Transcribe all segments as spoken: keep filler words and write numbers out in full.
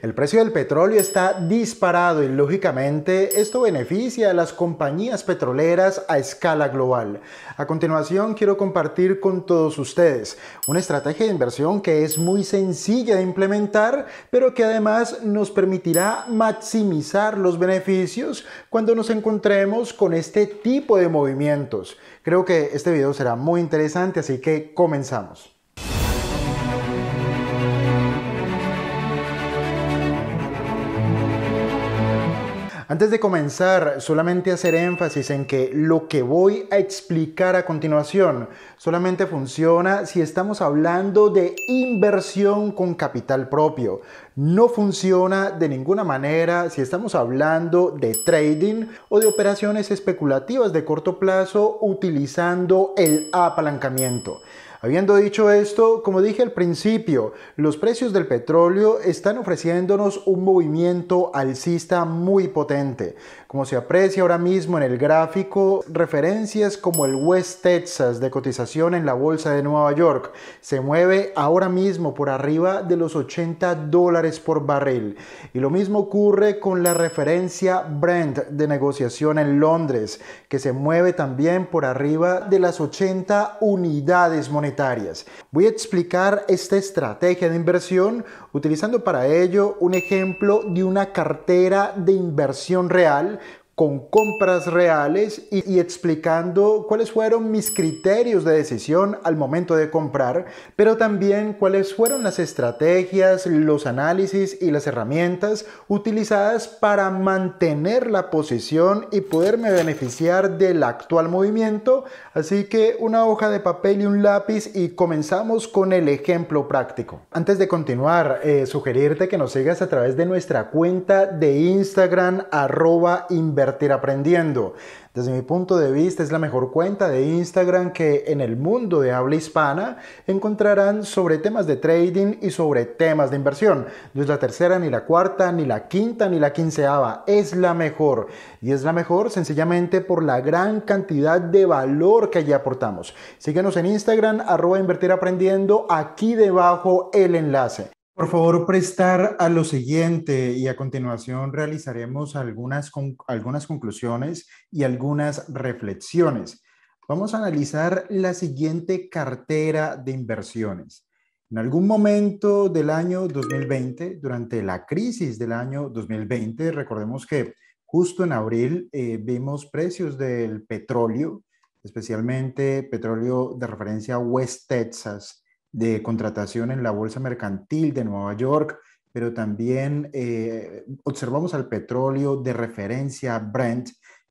El precio del petróleo está disparado y lógicamente esto beneficia a las compañías petroleras a escala global. A continuación quiero compartir con todos ustedes una estrategia de inversión que es muy sencilla de implementar, pero que además nos permitirá maximizar los beneficios cuando nos encontremos con este tipo de movimientos. Creo que este video será muy interesante, así que comenzamos. Antes de comenzar, solamente hacer énfasis en que lo que voy a explicar a continuación solamente funciona si estamos hablando de inversión con capital propio. No funciona de ninguna manera si estamos hablando de trading o de operaciones especulativas de corto plazo utilizando el apalancamiento. Habiendo dicho esto, como dije al principio, los precios del petróleo están ofreciéndonos un movimiento alcista muy potente. Como se aprecia ahora mismo en el gráfico, referencias como el West Texas de cotización en la Bolsa de Nueva York se mueve ahora mismo por arriba de los ochenta dólares por barril. Y lo mismo ocurre con la referencia Brent de negociación en Londres, que se mueve también por arriba de las ochenta unidades monetarias. Voy a explicar esta estrategia de inversión utilizando para ello un ejemplo de una cartera de inversión real con compras reales y, y explicando cuáles fueron mis criterios de decisión al momento de comprar, pero también cuáles fueron las estrategias, los análisis y las herramientas utilizadas para mantener la posición y poderme beneficiar del actual movimiento. Así que una hoja de papel y un lápiz y comenzamos con el ejemplo práctico. Antes de continuar, eh, sugerirte que nos sigas a través de nuestra cuenta de Instagram, arroba invertir aprendiendo. Desde mi punto de vista es la mejor cuenta de Instagram que en el mundo de habla hispana encontrarán sobre temas de trading y sobre temas de inversión. No es la tercera, ni la cuarta, ni la quinta, ni la quinceava. Es la mejor. Y es la mejor sencillamente por la gran cantidad de valor que allí aportamos. Síguenos en Instagram, arroba Invertir Aprendiendo, aquí debajo el enlace. Por favor, prestar a lo siguiente y a continuación realizaremos algunas, con, algunas conclusiones y algunas reflexiones. Vamos a analizar la siguiente cartera de inversiones. En algún momento del año dos mil veinte, durante la crisis del año dos mil veinte, recordemos que justo en abril eh, vimos precios del petróleo, especialmente petróleo de referencia West Texas, de contratación en la Bolsa Mercantil de Nueva York, pero también eh, observamos al petróleo de referencia Brent,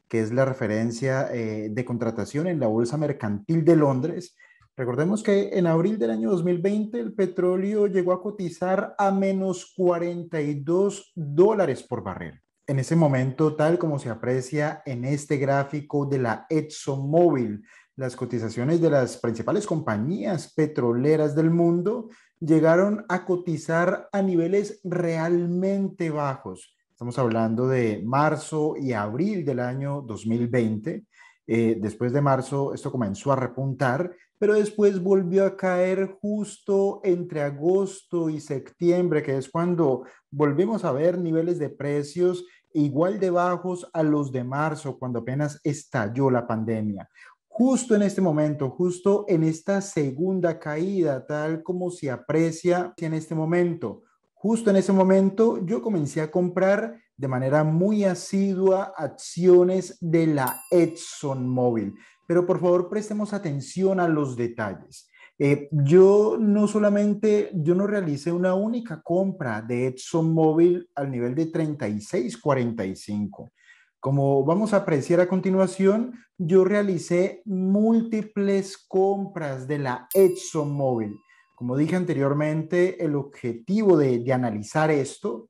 que es la referencia eh, de contratación en la Bolsa Mercantil de Londres. Recordemos que en abril del año dos mil veinte el petróleo llegó a cotizar a menos cuarenta y dos dólares por barril. En ese momento, tal como se aprecia en este gráfico de la ExxonMobil, las cotizaciones de las principales compañías petroleras del mundo llegaron a cotizar a niveles realmente bajos. Estamos hablando de marzo y abril del año dos mil veinte. Eh, después de marzo esto comenzó a repuntar, pero después volvió a caer justo entre agosto y septiembre, que es cuando volvimos a ver niveles de precios igual de bajos a los de marzo, cuando apenas estalló la pandemia. Justo en este momento, justo en esta segunda caída, tal como se aprecia en este momento, justo en ese momento yo comencé a comprar de manera muy asidua acciones de la ExxonMobil. Pero por favor, prestemos atención a los detalles. Eh, yo no solamente, yo no realicé una única compra de ExxonMobil al nivel de treinta y seis cuarenta y cinco. Como vamos a apreciar a continuación, yo realicé múltiples compras de la ExxonMobil. Como dije anteriormente, el objetivo de, de analizar esto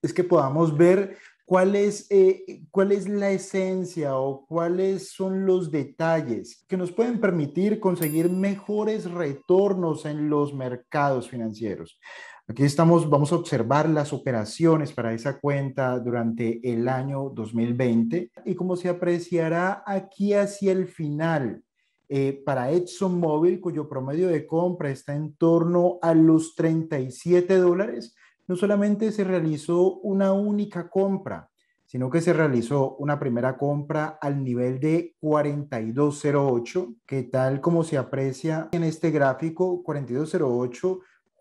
es que podamos ver cuál es, eh, cuál es la esencia o cuáles son los detalles que nos pueden permitir conseguir mejores retornos en los mercados financieros. Aquí estamos, vamos a observar las operaciones para esa cuenta durante el año dos mil veinte y como se apreciará aquí hacia el final, eh, para ExxonMobil, cuyo promedio de compra está en torno a los treinta y siete dólares, no solamente se realizó una única compra, sino que se realizó una primera compra al nivel de cuarenta y dos cero ocho, que tal como se aprecia en este gráfico, cuarenta y dos cero ocho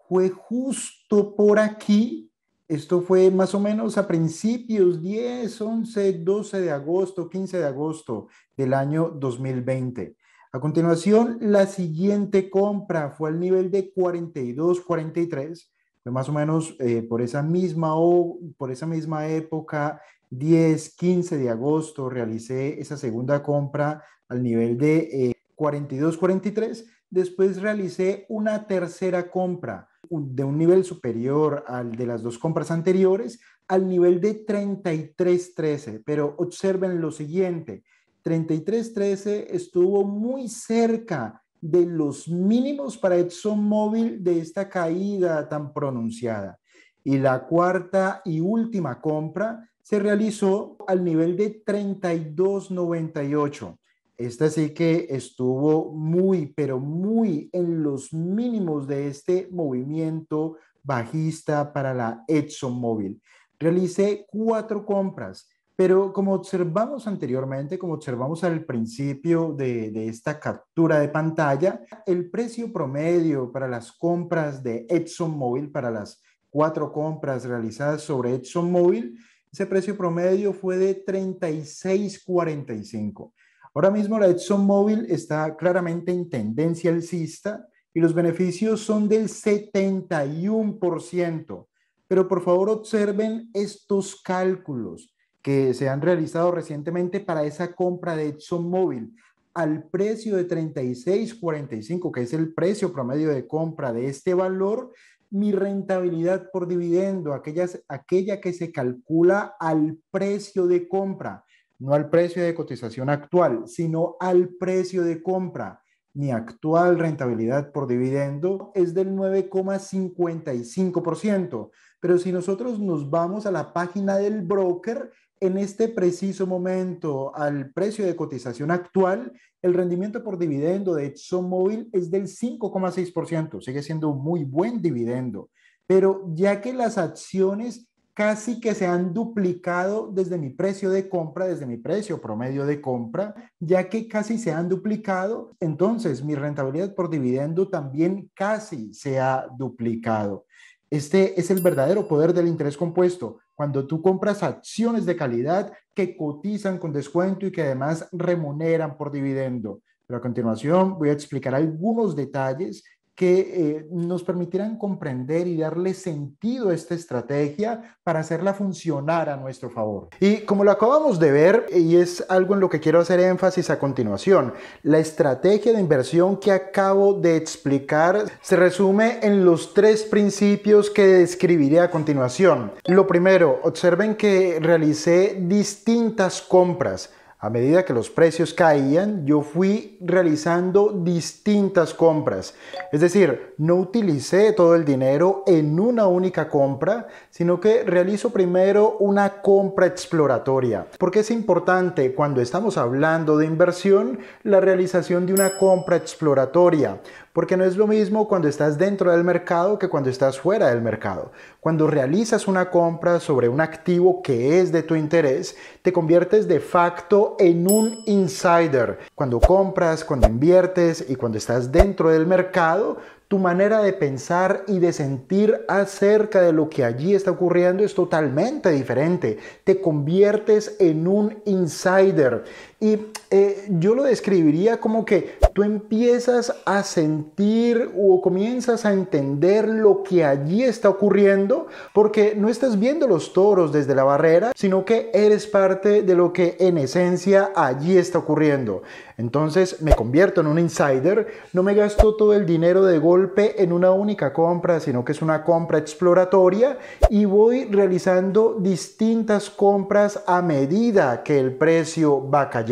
fue justo por aquí. Esto fue más o menos a principios diez, once, doce de agosto, quince de agosto del año dos mil veinte. A continuación, la siguiente compra fue al nivel de cuarenta y dos cuarenta y tres, fue más o menos eh, por esa misma o por esa misma época, diez, quince de agosto, realicé esa segunda compra al nivel de eh, cuarenta y dos cuarenta y tres. Después realicé una tercera compra de un nivel superior al de las dos compras anteriores, al nivel de treinta y tres trece. Pero observen lo siguiente, treinta y tres trece estuvo muy cerca de los mínimos para ExxonMobil de esta caída tan pronunciada. Y la cuarta y última compra se realizó al nivel de treinta y dos noventa y ocho. Esta sí que estuvo muy, pero muy en los mínimos de este movimiento bajista para la ExxonMobil. Realicé cuatro compras, pero como observamos anteriormente, como observamos al principio de, de esta captura de pantalla, el precio promedio para las compras de ExxonMobil, para las cuatro compras realizadas sobre ExxonMobil, ese precio promedio fue de treinta y seis cuarenta y cinco. Ahora mismo la ExxonMobil está claramente en tendencia alcista y los beneficios son del setenta y uno por ciento. Pero por favor observen estos cálculos que se han realizado recientemente para esa compra de ExxonMobil. Al precio de treinta y seis cuarenta y cinco, que es el precio promedio de compra de este valor, mi rentabilidad por dividendo, aquellas, aquella que se calcula al precio de compra, no al precio de cotización actual, sino al precio de compra. Mi actual rentabilidad por dividendo es del nueve coma cincuenta y cinco por ciento. Pero si nosotros nos vamos a la página del broker, en este preciso momento, al precio de cotización actual, el rendimiento por dividendo de ExxonMobil es del cinco coma seis por ciento. Sigue siendo un muy buen dividendo. Pero ya que las acciones casi que se han duplicado desde mi precio de compra, desde mi precio promedio de compra, ya que casi se han duplicado, entonces mi rentabilidad por dividendo también casi se ha duplicado. Este es el verdadero poder del interés compuesto, cuando tú compras acciones de calidad que cotizan con descuento y que además remuneran por dividendo. Pero a continuación voy a explicar algunos detalles que eh, nos permitirán comprender y darle sentido a esta estrategia para hacerla funcionar a nuestro favor. Y como lo acabamos de ver, y es algo en lo que quiero hacer énfasis a continuación, la estrategia de inversión que acabo de explicar se resume en los tres principios que describiré a continuación. Lo primero, observen que realicé distintas compras. A medida que los precios caían, yo fui realizando distintas compras. Es decir, no utilicé todo el dinero en una única compra, sino que realizo primero una compra exploratoria. Porque es importante, cuando estamos hablando de inversión, la realización de una compra exploratoria. Porque no es lo mismo cuando estás dentro del mercado que cuando estás fuera del mercado. Cuando realizas una compra sobre un activo que es de tu interés, te conviertes de facto en un insider. Cuando compras, cuando inviertes y cuando estás dentro del mercado, tu manera de pensar y de sentir acerca de lo que allí está ocurriendo es totalmente diferente. Te conviertes en un insider. Y eh, yo lo describiría como que tú empiezas a sentir o comienzas a entender lo que allí está ocurriendo, porque no estás viendo los toros desde la barrera, sino que eres parte de lo que en esencia allí está ocurriendo. Entonces me convierto en un insider, no me gasto todo el dinero de golpe en una única compra, sino que es una compra exploratoria y voy realizando distintas compras a medida que el precio va cayendo.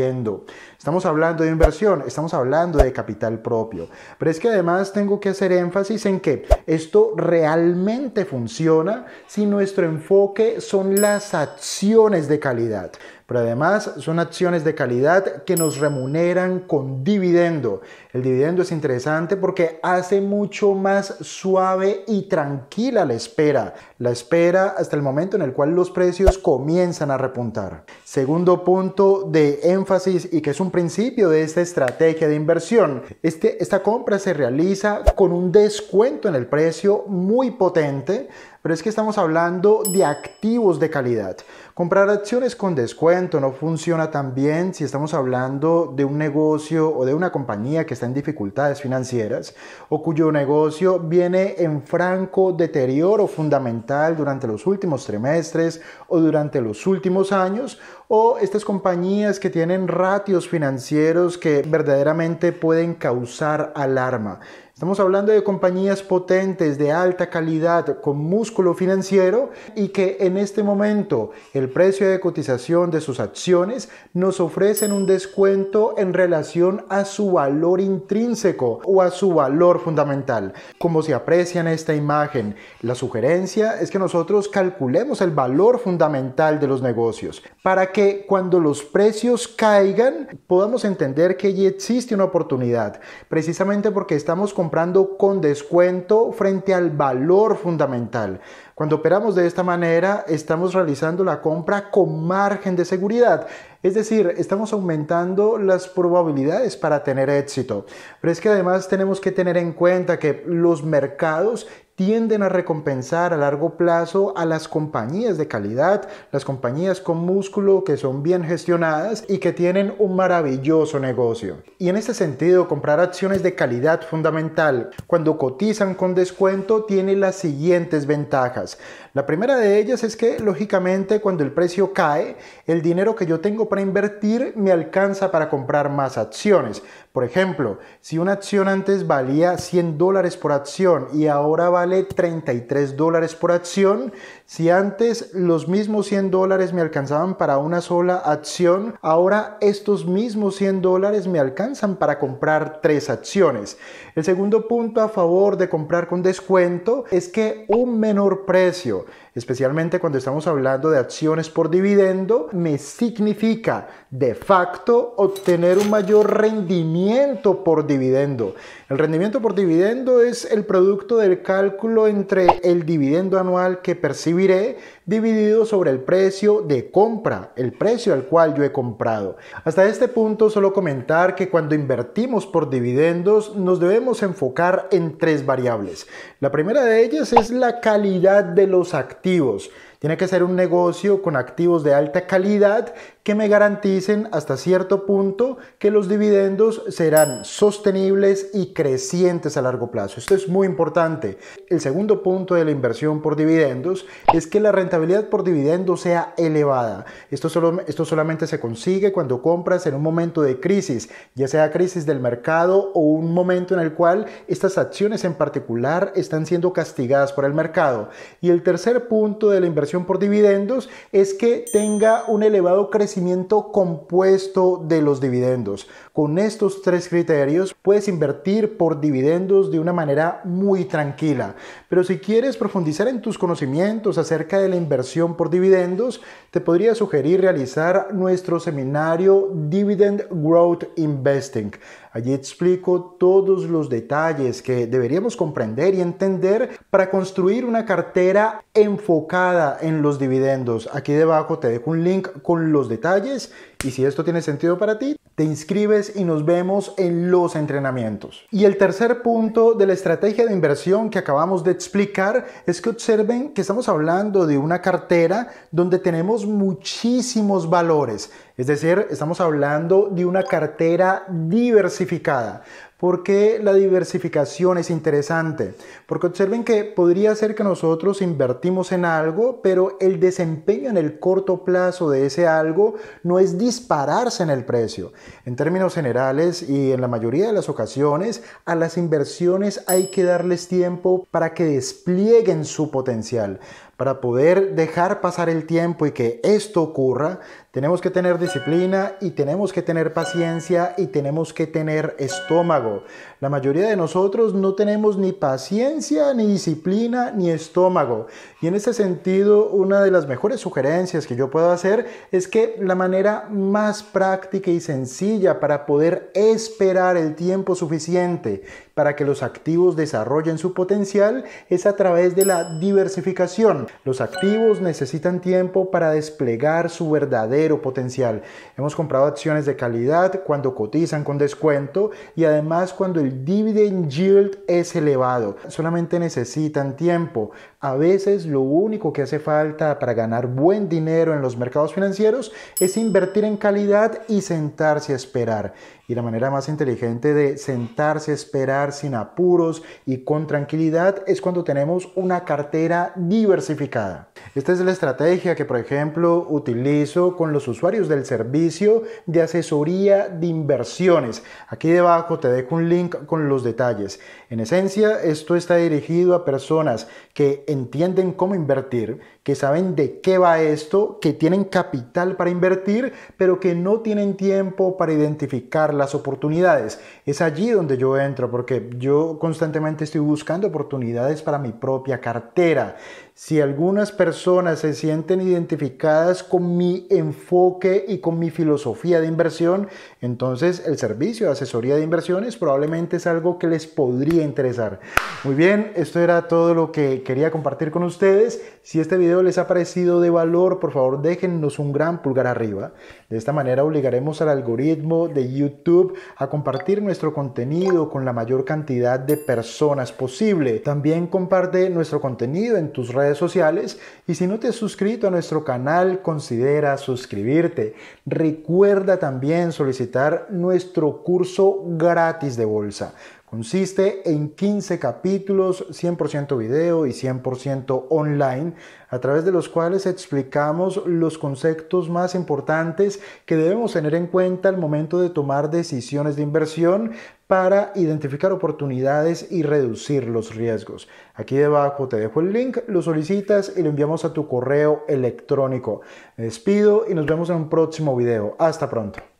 Estamos hablando de inversión, estamos hablando de capital propio. Pero es que además tengo que hacer énfasis en que esto realmente funciona si nuestro enfoque son las acciones de calidad. Pero además son acciones de calidad que nos remuneran con dividendo. El dividendo es interesante porque hace mucho más suave y tranquila la espera. La espera hasta el momento en el cual los precios comienzan a repuntar. Segundo punto de énfasis y que es un principio de esta estrategia de inversión. Este, esta compra se realiza con un descuento en el precio muy potente. Pero es que estamos hablando de activos de calidad. Comprar acciones con descuento no funciona tan bien si estamos hablando de un negocio o de una compañía que está en dificultades financieras o cuyo negocio viene en franco deterioro fundamental durante los últimos trimestres o durante los últimos años, o estas compañías que tienen ratios financieros que verdaderamente pueden causar alarma. Estamos hablando de compañías potentes, de alta calidad, con músculo financiero y que en este momento el precio de cotización de sus acciones nos ofrecen un descuento en relación a su valor intrínseco o a su valor fundamental. Como se aprecia en esta imagen, la sugerencia es que nosotros calculemos el valor fundamental de los negocios para que cuando los precios caigan podamos entender que allí existe una oportunidad, precisamente porque estamos comprando comprando con descuento frente al valor fundamental. Cuando operamos de esta manera, estamos realizando la compra con margen de seguridad. Es decir, estamos aumentando las probabilidades para tener éxito. Pero es que además tenemos que tener en cuenta que los mercados tienden a recompensar a largo plazo a las compañías de calidad, las compañías con músculo que son bien gestionadas y que tienen un maravilloso negocio. Y en este sentido, comprar acciones de calidad fundamental cuando cotizan con descuento tiene las siguientes ventajas. La primera de ellas es que, lógicamente, cuando el precio cae, el dinero que yo tengo para invertir me alcanza para comprar más acciones. Por ejemplo, si una acción antes valía cien dólares por acción y ahora vale treinta y tres dólares por acción, si antes los mismos cien dólares me alcanzaban para una sola acción, ahora estos mismos cien dólares me alcanzan para comprar tres acciones. El segundo punto a favor de comprar con descuento es que un menor precio, especialmente cuando estamos hablando de acciones por dividendo, me significa de facto obtener un mayor rendimiento por dividendo. El rendimiento por dividendo es el producto del cálculo entre el dividendo anual que percibiré dividido sobre el precio de compra, el precio al cual yo he comprado. Hasta este punto, solo comentar que cuando invertimos por dividendos nos debemos enfocar en tres variables. La primera de ellas es la calidad de los activos. Tiene que ser un negocio con activos de alta calidad que me garanticen hasta cierto punto que los dividendos serán sostenibles y crecientes a largo plazo. Esto es muy importante. El segundo punto de la inversión por dividendos es que la rentabilidad por dividendos sea elevada. Esto, solo, esto solamente se consigue cuando compras en un momento de crisis, ya sea crisis del mercado o un momento en el cual estas acciones en particular están siendo castigadas por el mercado. Y el tercer punto de la inversión por dividendos es que tenga un elevado crecimiento compuesto de los dividendos. Con estos tres criterios puedes invertir por dividendos de una manera muy tranquila. Pero si quieres profundizar en tus conocimientos acerca de la inversión por dividendos, te podría sugerir realizar nuestro seminario Dividend Growth Investing. Allí explico todos los detalles que deberíamos comprender y entender para construir una cartera enfocada en los dividendos. Aquí debajo te dejo un link con los detalles y si esto tiene sentido para ti, te inscribes y nos vemos en los entrenamientos. Y el tercer punto de la estrategia de inversión que acabamos de explicar es que observen que estamos hablando de una cartera donde tenemos muchísimos valores. Es decir, estamos hablando de una cartera diversificada. ¿Por qué la diversificación es interesante? Porque observen que podría ser que nosotros invertimos en algo, pero el desempeño en el corto plazo de ese algo no es dispararse en el precio. En términos generales y en la mayoría de las ocasiones, a las inversiones hay que darles tiempo para que desplieguen su potencial. Para poder dejar pasar el tiempo y que esto ocurra, tenemos que tener disciplina y tenemos que tener paciencia y tenemos que tener estómago. La mayoría de nosotros no tenemos ni paciencia, ni disciplina, ni estómago. Y en este sentido, una de las mejores sugerencias que yo puedo hacer es que la manera más práctica y sencilla para poder esperar el tiempo suficiente para que los activos desarrollen su potencial es a través de la diversificación. Los activos necesitan tiempo para desplegar su verdadero potencial. Hemos comprado acciones de calidad cuando cotizan con descuento y además cuando el dividend yield es elevado. Solamente necesitan tiempo. A veces lo único que hace falta para ganar buen dinero en los mercados financieros es invertir en calidad y sentarse a esperar. Y la manera más inteligente de sentarse a esperar sin apuros y con tranquilidad es cuando tenemos una cartera diversificada. Esta es la estrategia que, por ejemplo, utilizo con los usuarios del servicio de asesoría de inversiones. Aquí debajo te dejo un link con los detalles. En esencia, esto está dirigido a personas que entienden cómo invertir, que saben de qué va esto, que tienen capital para invertir, pero que no tienen tiempo para identificar las oportunidades. Es allí donde yo entro, porque yo constantemente estoy buscando oportunidades para mi propia cartera. Si algunas personas se sienten identificadas con mi enfoque y con mi filosofía de inversión, entonces el servicio de asesoría de inversiones probablemente es algo que les podría interesar. Muy bien, esto era todo lo que quería compartir con ustedes. Si este video les ha parecido de valor, por favor déjennos un gran pulgar arriba. De esta manera obligaremos al algoritmo de YouTube a compartir nuestro contenido con la mayor cantidad de personas posible. También comparte nuestro contenido en tus redes sociales y si no te has suscrito a nuestro canal, considera suscribirte. Recuerda también solicitar nuestro curso gratis de bolsa. Consiste en quince capítulos, cien por ciento video y cien por ciento online, a través de los cuales explicamos los conceptos más importantes que debemos tener en cuenta al momento de tomar decisiones de inversión para identificar oportunidades y reducir los riesgos. Aquí debajo te dejo el link, lo solicitas y lo enviamos a tu correo electrónico. Me despido y nos vemos en un próximo video. Hasta pronto.